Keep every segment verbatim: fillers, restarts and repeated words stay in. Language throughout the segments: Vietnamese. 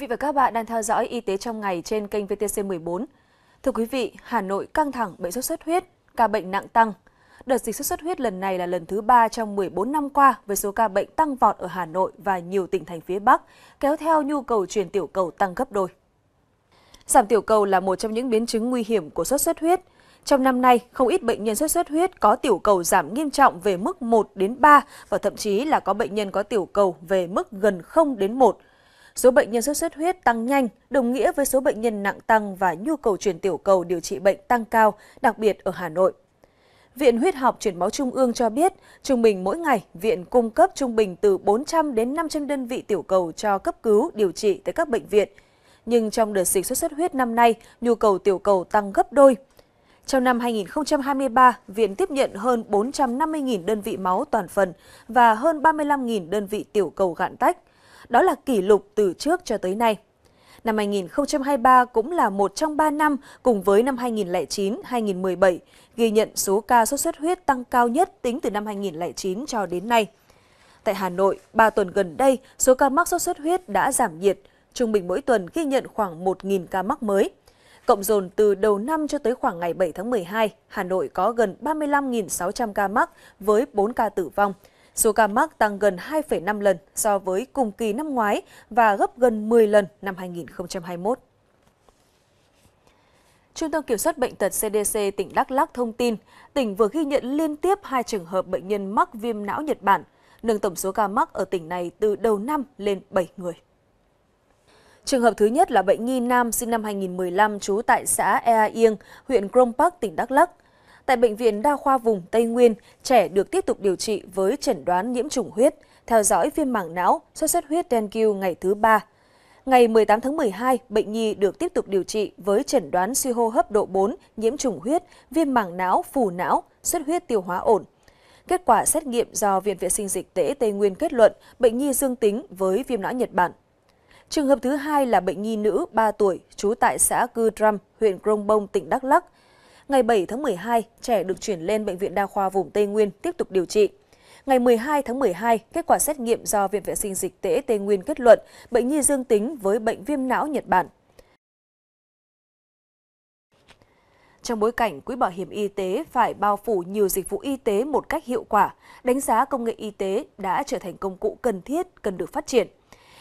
vị và các bạn đang theo dõi Y tế trong ngày trên kênh vê tê xê mười bốn. Thưa quý vị, Hà Nội căng thẳng bệnh sốt xuất huyết, ca bệnh nặng tăng. Đợt dịch sốt xuất huyết lần này là lần thứ ba trong mười bốn năm qua với số ca bệnh tăng vọt ở Hà Nội và nhiều tỉnh thành phía Bắc, kéo theo nhu cầu truyền tiểu cầu tăng gấp đôi. Giảm tiểu cầu là một trong những biến chứng nguy hiểm của sốt xuất huyết. Trong năm nay, không ít bệnh nhân sốt xuất huyết có tiểu cầu giảm nghiêm trọng về mức một đến ba và thậm chí là có bệnh nhân có tiểu cầu về mức gần không đến một. Số bệnh nhân sốt xuất huyết tăng nhanh đồng nghĩa với số bệnh nhân nặng tăng và nhu cầu truyền tiểu cầu điều trị bệnh tăng cao, đặc biệt ở Hà Nội. Viện Huyết học Truyền máu Trung ương cho biết, trung bình mỗi ngày, viện cung cấp trung bình từ bốn trăm đến năm trăm đơn vị tiểu cầu cho cấp cứu, điều trị tại các bệnh viện. Nhưng trong đợt dịch sốt xuất huyết năm nay, nhu cầu tiểu cầu tăng gấp đôi. Trong năm hai nghìn không trăm hai mươi ba, viện tiếp nhận hơn bốn trăm năm mươi nghìn đơn vị máu toàn phần và hơn ba mươi lăm nghìn đơn vị tiểu cầu gạn tách. Đó là kỷ lục từ trước cho tới nay. Năm hai nghìn không trăm hai mươi ba cũng là một trong ba năm cùng với năm hai nghìn không trăm lẻ chín đến hai nghìn không trăm mười bảy, ghi nhận số ca sốt xuất huyết tăng cao nhất tính từ năm hai nghìn không trăm lẻ chín cho đến nay. Tại Hà Nội, ba tuần gần đây, số ca mắc sốt xuất huyết đã giảm nhiệt, trung bình mỗi tuần ghi nhận khoảng một nghìn ca mắc mới. Cộng dồn từ đầu năm cho tới khoảng ngày bảy tháng mười hai, Hà Nội có gần ba mươi lăm nghìn sáu trăm ca mắc với bốn ca tử vong. Số ca mắc tăng gần hai phẩy năm lần so với cùng kỳ năm ngoái và gấp gần mười lần năm hai nghìn không trăm hai mươi mốt. Trung tâm Kiểm soát Bệnh tật xê đê xê tỉnh Đắk Lắk thông tin, tỉnh vừa ghi nhận liên tiếp hai trường hợp bệnh nhân mắc viêm não Nhật Bản, nâng tổng số ca mắc ở tỉnh này từ đầu năm lên bảy người. Trường hợp thứ nhất là bệnh nhi nam sinh năm hai nghìn không trăm mười lăm trú tại xã Ea Yên, huyện Krông Pắc, tỉnh Đắk Lắk. Tại Bệnh viện Đa khoa vùng Tây Nguyên, trẻ được tiếp tục điều trị với chẩn đoán nhiễm trùng huyết, theo dõi viêm màng não, sốt xuất huyết Dengue ngày thứ ba. Ngày mười tám tháng mười hai, bệnh nhi được tiếp tục điều trị với chẩn đoán suy hô hấp độ bốn, nhiễm trùng huyết, viêm màng não, phù não, xuất huyết tiêu hóa ổn. Kết quả xét nghiệm do Viện Vệ sinh Dịch tễ Tây Nguyên kết luận bệnh nhi dương tính với viêm não Nhật Bản. Trường hợp thứ hai là bệnh nhi nữ ba tuổi, trú tại xã Cư Đram, huyện Grong Bông, tỉnh Đắk Lắk. Ngày bảy tháng mười hai, trẻ được chuyển lên Bệnh viện Đa khoa vùng Tây Nguyên tiếp tục điều trị. Ngày mười hai tháng mười hai, kết quả xét nghiệm do Viện Vệ sinh Dịch tễ Tây Nguyên kết luận bệnh nhi dương tính với bệnh viêm não Nhật Bản. Trong bối cảnh Quỹ Bảo hiểm Y tế phải bao phủ nhiều dịch vụ y tế một cách hiệu quả, đánh giá công nghệ y tế đã trở thành công cụ cần thiết, cần được phát triển.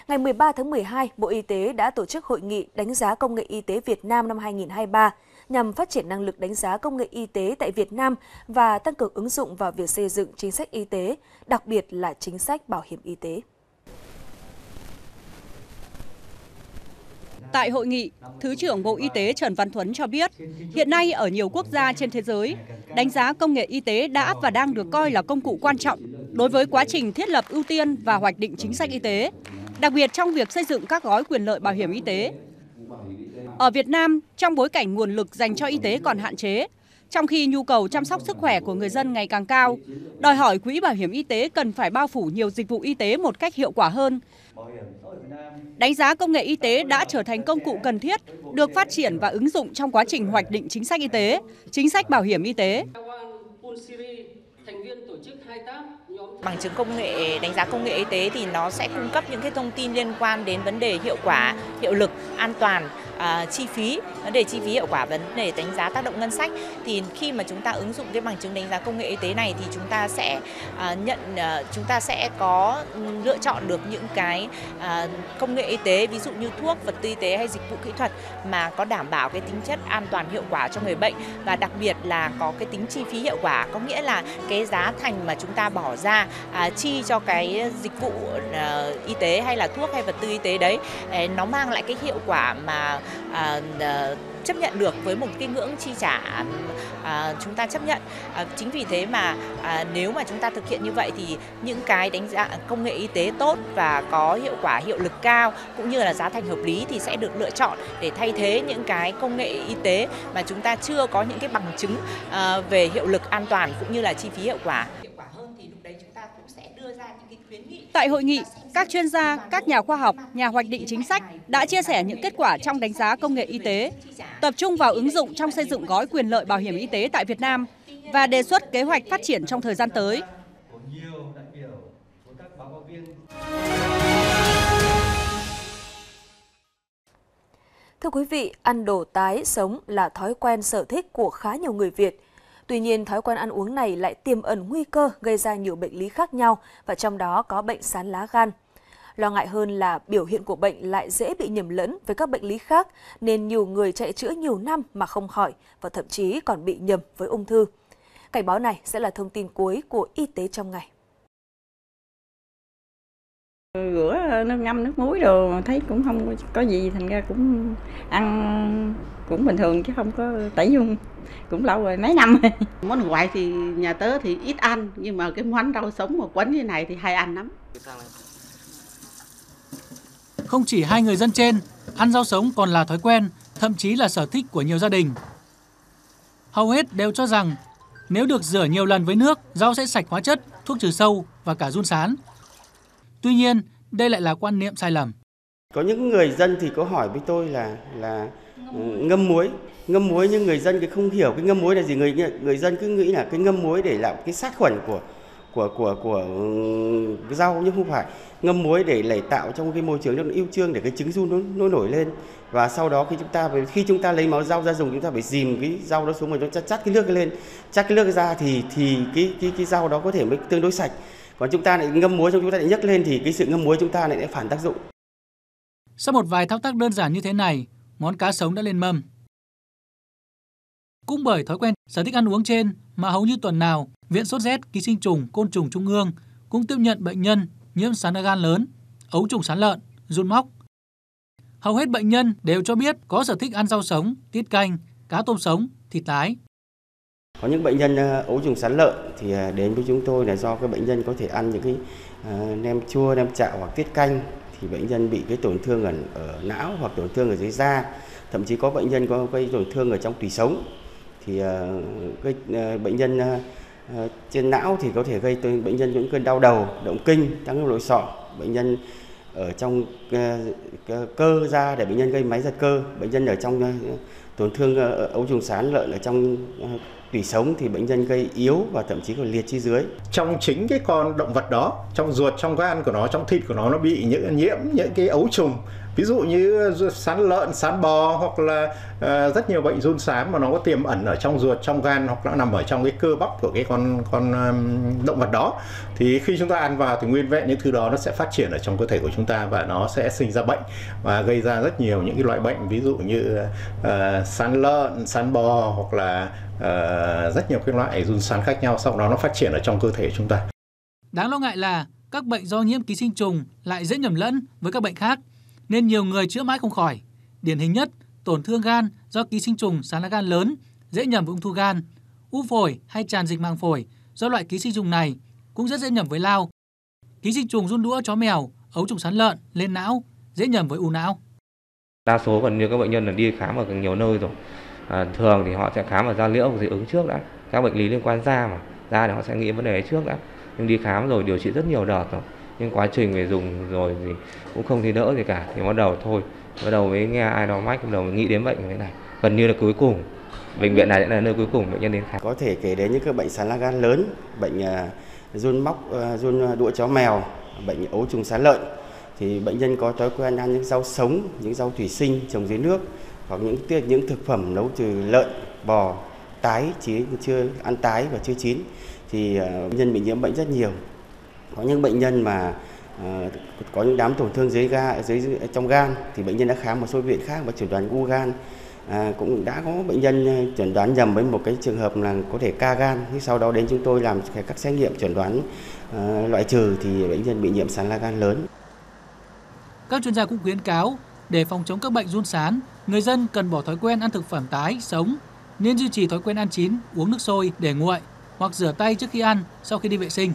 Ngày mười ba tháng mười hai, Bộ Y tế đã tổ chức hội nghị đánh giá công nghệ y tế Việt Nam năm hai nghìn không trăm hai mươi ba nhằm phát triển năng lực đánh giá công nghệ y tế tại Việt Nam và tăng cường ứng dụng vào việc xây dựng chính sách y tế, đặc biệt là chính sách bảo hiểm y tế. Tại hội nghị, Thứ trưởng Bộ Y tế Trần Văn Thuấn cho biết, hiện nay ở nhiều quốc gia trên thế giới, đánh giá công nghệ y tế đã và đang được coi là công cụ quan trọng đối với quá trình thiết lập ưu tiên và hoạch định chính sách y tế, đặc biệt trong việc xây dựng các gói quyền lợi bảo hiểm y tế. Ở Việt Nam, trong bối cảnh nguồn lực dành cho y tế còn hạn chế, trong khi nhu cầu chăm sóc sức khỏe của người dân ngày càng cao, đòi hỏi Quỹ Bảo hiểm Y tế cần phải bao phủ nhiều dịch vụ y tế một cách hiệu quả hơn. Đánh giá công nghệ y tế đã trở thành công cụ cần thiết, được phát triển và ứng dụng trong quá trình hoạch định chính sách y tế, chính sách bảo hiểm y tế. Bằng chứng công nghệ, đánh giá công nghệ y tế thì nó sẽ cung cấp những cái thông tin liên quan đến vấn đề hiệu quả, hiệu lực, an toàn, à, chi phí, vấn đề chi phí hiệu quả, vấn đề đánh giá tác động ngân sách. Thì khi mà chúng ta ứng dụng cái bằng chứng đánh giá công nghệ y tế này thì chúng ta sẽ à, nhận, à, chúng ta sẽ có lựa chọn được những cái à, công nghệ y tế, ví dụ như thuốc, vật tư y tế hay dịch vụ kỹ thuật mà có đảm bảo cái tính chất an toàn hiệu quả cho người bệnh và đặc biệt là có cái tính chi phí hiệu quả, có nghĩa là cái giá thành mà chúng ta bỏ ra à, chi cho cái dịch vụ à, y tế hay là thuốc hay vật tư y tế đấy, nó mang lại cái hiệu quả mà à, à, chấp nhận được với một cái ngưỡng chi trả à, chúng ta chấp nhận. À, chính vì thế mà à, nếu mà chúng ta thực hiện như vậy thì những cái đánh giá công nghệ y tế tốt và có hiệu quả, hiệu lực cao cũng như là giá thành hợp lý thì sẽ được lựa chọn để thay thế những cái công nghệ y tế mà chúng ta chưa có những cái bằng chứng à, về hiệu lực, an toàn cũng như là chi phí hiệu quả. Tại hội nghị, các chuyên gia, các nhà khoa học, nhà hoạch định chính sách đã chia sẻ những kết quả trong đánh giá công nghệ y tế, tập trung vào ứng dụng trong xây dựng gói quyền lợi bảo hiểm y tế tại Việt Nam và đề xuất kế hoạch phát triển trong thời gian tới. Thưa quý vị, ăn đồ tái sống là thói quen sở thích của khá nhiều người Việt. Tuy nhiên, thói quen ăn uống này lại tiềm ẩn nguy cơ gây ra nhiều bệnh lý khác nhau và trong đó có bệnh sán lá gan. Lo ngại hơn là biểu hiện của bệnh lại dễ bị nhầm lẫn với các bệnh lý khác nên nhiều người chạy chữa nhiều năm mà không khỏi và thậm chí còn bị nhầm với ung thư. Cảnh báo này sẽ là thông tin cuối của Y tế trong ngày. Rửa nước ngâm nước muối đồ thấy cũng không có gì, thành ra cũng ăn cũng bình thường chứ không có tẩy dung, cũng lâu rồi, mấy năm rồi. Món ngoại thì nhà tớ thì ít ăn, nhưng mà cái món rau sống mà quấn như này thì hay ăn lắm. Không chỉ hai người dân trên, ăn rau sống còn là thói quen, thậm chí là sở thích của nhiều gia đình. Hầu hết đều cho rằng nếu được rửa nhiều lần với nước, rau sẽ sạch hóa chất, thuốc trừ sâu và cả giun sán. Tuy nhiên, đây lại là quan niệm sai lầm. Có những người dân thì có hỏi với tôi là là ngâm muối, ngâm muối nhưng người dân cái không hiểu cái ngâm muối là gì, người người dân cứ nghĩ là cái ngâm muối để làm cái sát khuẩn của của của của rau, nhưng không phải. Ngâm muối để lại tạo trong cái môi trường nó ưu trương để cái trứng giun nó, nó nổi lên, và sau đó khi chúng ta khi chúng ta lấy máu rau ra dùng, chúng ta phải dìm cái rau đó xuống rồi nó chắt chắt cái nước cái lên, chắt cái nước ra thì thì cái cái cái rau đó có thể mới tương đối sạch. Còn chúng ta lại ngâm muối, trong chúng ta lại nhấc lên thì cái sự ngâm muối chúng ta lại đã phản tác dụng. Sau một vài thao tác đơn giản như thế này, món cá sống đã lên mâm. Cũng bởi thói quen sở thích ăn uống trên mà hầu như tuần nào, Viện Sốt rét Ký Sinh Trùng, Côn Trùng Trung ương cũng tiếp nhận bệnh nhân nhiễm sán lá gan lớn, ấu trùng sán lợn, giun móc. Hầu hết bệnh nhân đều cho biết có sở thích ăn rau sống, tiết canh, cá tôm sống, thịt tái. Có những bệnh nhân ấu trùng sán lợn thì đến với chúng tôi là do các bệnh nhân có thể ăn những cái nem chua, nem chạo hoặc tiết canh thì bệnh nhân bị cái tổn thương ở, ở não hoặc tổn thương ở dưới da, thậm chí có bệnh nhân có cái tổn thương ở trong tủy sống thì cái bệnh nhân trên não thì có thể gây bệnh nhân những cơn đau đầu, động kinh, tăng nội sọ, bệnh nhân ở trong cơ da để bệnh nhân gây máy giật cơ, bệnh nhân ở trong tổn thương ấu trùng sán lợn ở trong tủy sống thì bệnh nhân gây yếu và thậm chí còn liệt chi dưới. Trong chính cái con động vật đó, trong ruột, trong gan của nó, trong thịt của nó nó bị những nhiễm những cái ấu trùng, ví dụ như sán lợn, sán bò hoặc là uh, rất nhiều bệnh giun sán mà nó có tiềm ẩn ở trong ruột, trong gan hoặc nó nằm ở trong cái cơ bắp của cái con con um, động vật đó. Thì khi chúng ta ăn vào thì nguyên vẹn những thứ đó nó sẽ phát triển ở trong cơ thể của chúng ta và nó sẽ sinh ra bệnh và gây ra rất nhiều những cái loại bệnh, ví dụ như uh, sán lợn, sán bò hoặc là uh, rất nhiều cái loại giun sán khác nhau, sau đó nó phát triển ở trong cơ thể chúng ta. Đáng lo ngại là các bệnh do nhiễm ký sinh trùng lại dễ nhầm lẫn với các bệnh khác, nên nhiều người chữa mãi không khỏi. Điển hình nhất, tổn thương gan do ký sinh trùng sán lá gan lớn, dễ nhầm với ung thư gan, u phổi hay tràn dịch màng phổi do loại ký sinh trùng này cũng rất dễ nhầm với lao. Ký sinh trùng giun đũa chó mèo, ấu trùng sán lợn lên não, dễ nhầm với u não. Đa số còn như các bệnh nhân là đi khám ở nhiều nơi rồi. À, thường thì họ sẽ khám ở da liễu dị ứng trước đã, các bệnh lý liên quan da mà, da thì họ sẽ nghĩ vấn đề trước đã. Nhưng đi khám rồi điều trị rất nhiều đợt rồi. Nhưng quá trình về dùng rồi thì cũng không thấy đỡ gì cả, thì bắt đầu thôi, bắt đầu mới nghe ai đó mách, bắt đầu mới nghĩ đến bệnh như thế này. Gần như là cuối cùng, bệnh viện này là nơi cuối cùng bệnh nhân đến khám. Có thể kể đến những cái bệnh sán lá gan lớn, bệnh giun móc, giun đũa chó mèo, bệnh ấu trùng sán lợn. Thì bệnh nhân có thói quen ăn những rau sống, những rau thủy sinh trồng dưới nước hoặc những những thực phẩm nấu từ lợn, bò, tái, chỉ chưa ăn tái và chưa chín thì bệnh nhân bị nhiễm bệnh rất nhiều. Có những bệnh nhân mà uh, có những đám tổn thương dưới ga, dưới trong gan thì bệnh nhân đã khám một số viện khác và chẩn đoán u gan. Uh, cũng đã có bệnh nhân chẩn đoán nhầm với một cái trường hợp là có thể ca gan. Nhưng sau đó đến chúng tôi làm các xét nghiệm chẩn đoán uh, loại trừ thì bệnh nhân bị nhiễm sán lá gan lớn. Các chuyên gia cũng khuyến cáo để phòng chống các bệnh giun sán, người dân cần bỏ thói quen ăn thực phẩm tái sống, nên duy trì thói quen ăn chín, uống nước sôi để nguội hoặc rửa tay trước khi ăn, sau khi đi vệ sinh.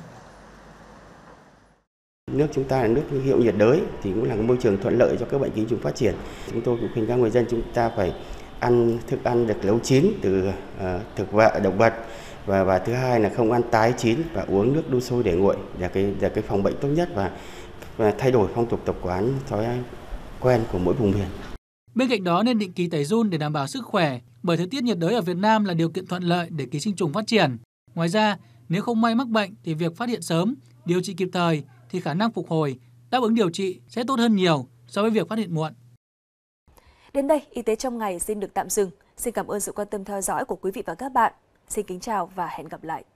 Nước chúng ta là nước hiệu nhiệt đới thì cũng là cái môi trường thuận lợi cho các bệnh ký trùng phát triển. Chúng tôi cũng khuyên các người dân chúng ta phải ăn thức ăn được nấu chín từ uh, thực vật, động vật và và thứ hai là không ăn tái chín và uống nước đun sôi để nguội là cái là cái phòng bệnh tốt nhất và, và thay đổi phong tục tập quán thói quen của mỗi vùng miền. Bên cạnh đó nên định kỳ tẩy giun để đảm bảo sức khỏe, bởi thời tiết nhiệt đới ở Việt Nam là điều kiện thuận lợi để ký sinh trùng phát triển. Ngoài ra, nếu không may mắc bệnh thì việc phát hiện sớm, điều trị kịp thời thì khả năng phục hồi, đáp ứng điều trị sẽ tốt hơn nhiều so với việc phát hiện muộn. Đến đây, Y tế trong ngày xin được tạm dừng. Xin cảm ơn sự quan tâm theo dõi của quý vị và các bạn. Xin kính chào và hẹn gặp lại.